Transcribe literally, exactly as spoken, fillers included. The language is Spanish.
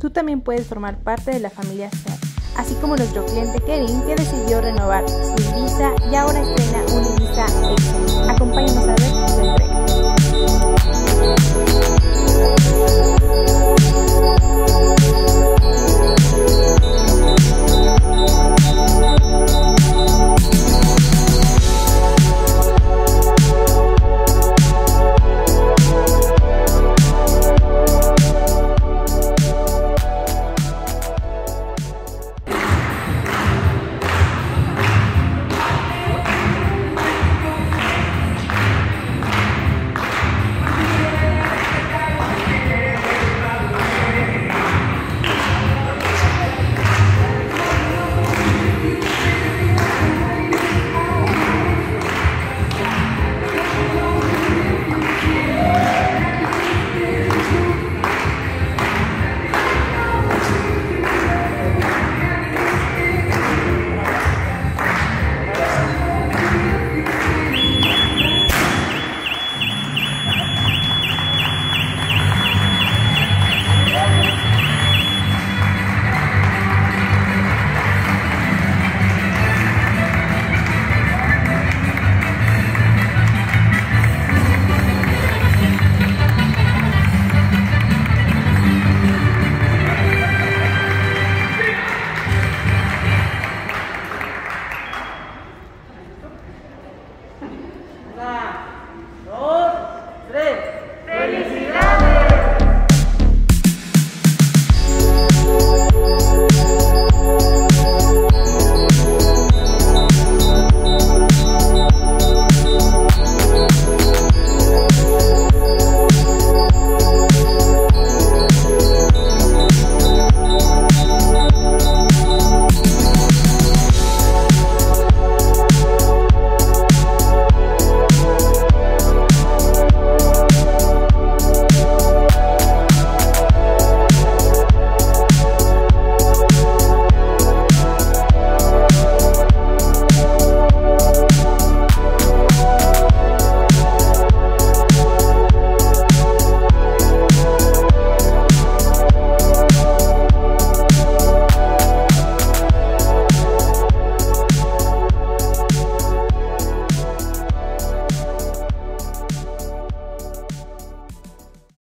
Tú también puedes formar parte de la familia SEAT, así como nuestro cliente Kevin, que decidió renovar su Ibiza y ahora estrena un Ibiza X. Acompáñanos a ver su entrega.